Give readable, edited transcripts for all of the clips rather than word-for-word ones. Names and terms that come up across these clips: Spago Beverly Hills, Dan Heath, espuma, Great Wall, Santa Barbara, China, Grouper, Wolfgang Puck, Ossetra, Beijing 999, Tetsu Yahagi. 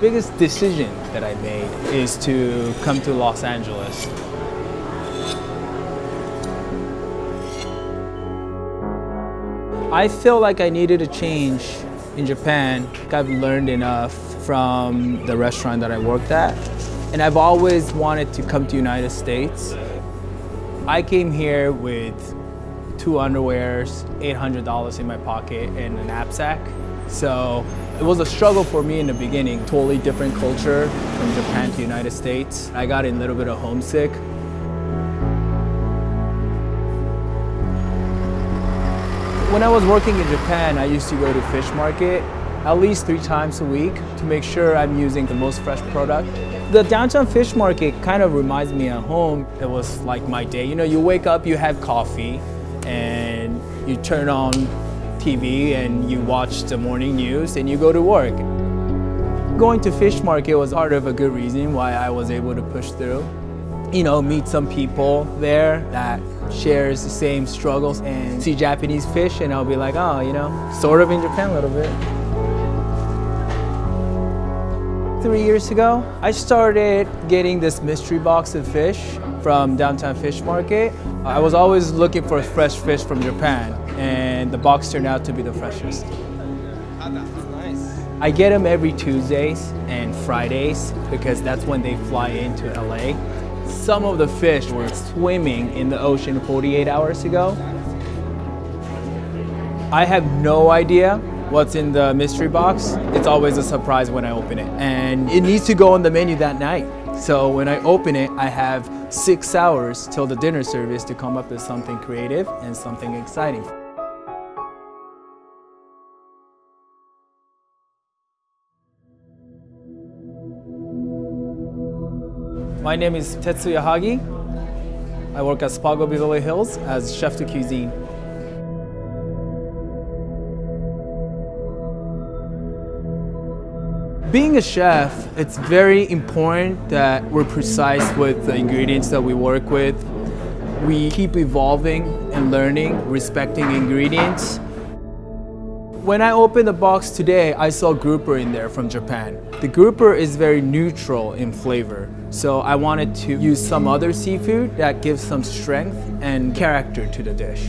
biggest decision that I made is to come to Los Angeles. I feel like I needed a change in Japan. I've learned enough from the restaurant that I worked at, and I've always wanted to come to the United States. I came here with two underwears, $800 in my pocket, and a knapsack. So it was a struggle for me in the beginning. Totally different culture from Japan to the United States. I got a little bit of homesick. When I was working in Japan, I used to go to fish market at least 3 times a week to make sure I'm using the most fresh product. The downtown fish market kind of reminds me of home. It was like my day. You know, you wake up, you have coffee, and you turn on TV and you watch the morning news and you go to work. Going to fish market was part of a good reason why I was able to push through. You know, meet some people there that shares the same struggles and see Japanese fish, and I'll be like, oh, you know, sort of in Japan a little bit. 3 years ago, I started getting this mystery box of fish from downtown fish market. I was always looking for fresh fish from Japan, and the box turned out to be the freshest. I get them every Tuesdays and Fridays because that's when they fly into LA. Some of the fish were swimming in the ocean 48 hours ago. I have no idea what's in the mystery box. It's always a surprise when I open it. And it needs to go on the menu that night. So when I open it, I have 6 hours till the dinner service to come up with something creative and something exciting. My name is Tetsu Yahagi. I work at Spago Beverly Hills as chef de cuisine. Being a chef, it's very important that we're precise with the ingredients that we work with. We keep evolving and learning, respecting ingredients. When I opened the box today, I saw grouper in there from Japan. The grouper is very neutral in flavor, so I wanted to use some other seafood that gives some strength and character to the dish.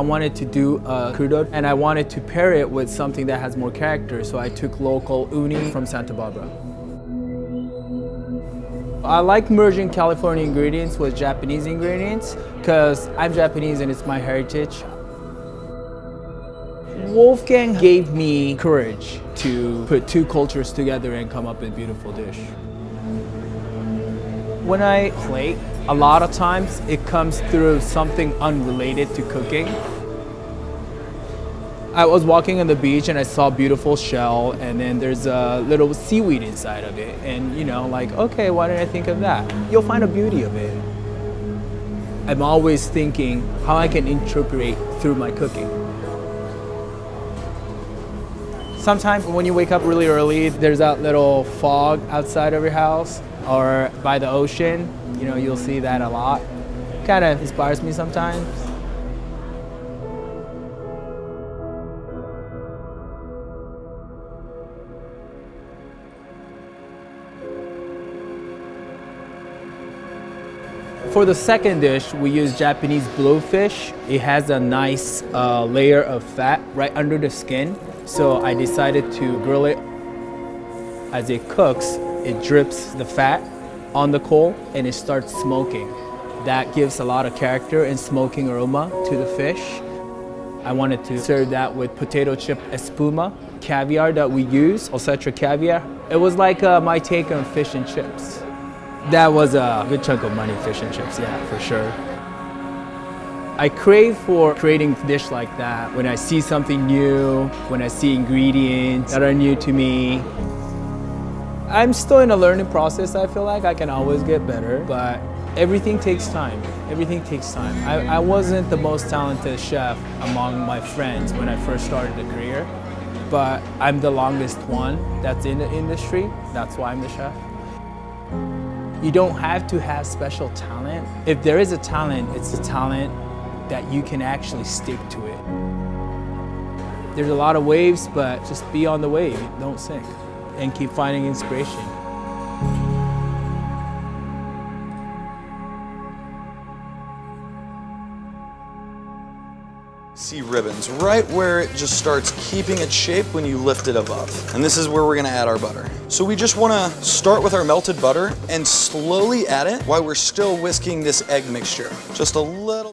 I wanted to do a crudo, and I wanted to pair it with something that has more character, so I took local uni from Santa Barbara. I like merging California ingredients with Japanese ingredients because I'm Japanese and it's my heritage. Wolfgang gave me courage to put two cultures together and come up with a beautiful dish. When I plate, a lot of times it comes through something unrelated to cooking. I was walking on the beach and I saw a beautiful shell, and then there's a little seaweed inside of it. And you know, like, okay, why didn't I think of that? You'll find a beauty of it. I'm always thinking how I can interpret through my cooking. Sometimes when you wake up really early, there's that little fog outside of your house or by the ocean. You know, you'll see that a lot. Kind of inspires me sometimes. For the second dish, we use Japanese blowfish. It has a nice layer of fat right under the skin, so I decided to grill it. As it cooks, it drips the fat on the coal and it starts smoking. That gives a lot of character and smoking aroma to the fish. I wanted to serve that with potato chip espuma, caviar that we use, Ossetra caviar. It was like my take on fish and chips. That was a good chunk of money, fish and chips, yeah, for sure. I crave for creating a dish like that when I see something new, when I see ingredients that are new to me. I'm still in a learning process, I feel like. I can always get better, but everything takes time. Everything takes time. I wasn't the most talented chef among my friends when I first started the career, but I'm the longest one that's in the industry. That's why I'm the chef. You don't have to have special talent. If there is a talent, it's a talent that you can actually stick to it. There's a lot of waves, but just be on the wave, don't sink, and keep finding inspiration. Sea ribbons, right where it just starts keeping its shape when you lift it above. And this is where we're gonna add our butter. So we just wanna start with our melted butter and slowly add it while we're still whisking this egg mixture. Just a little.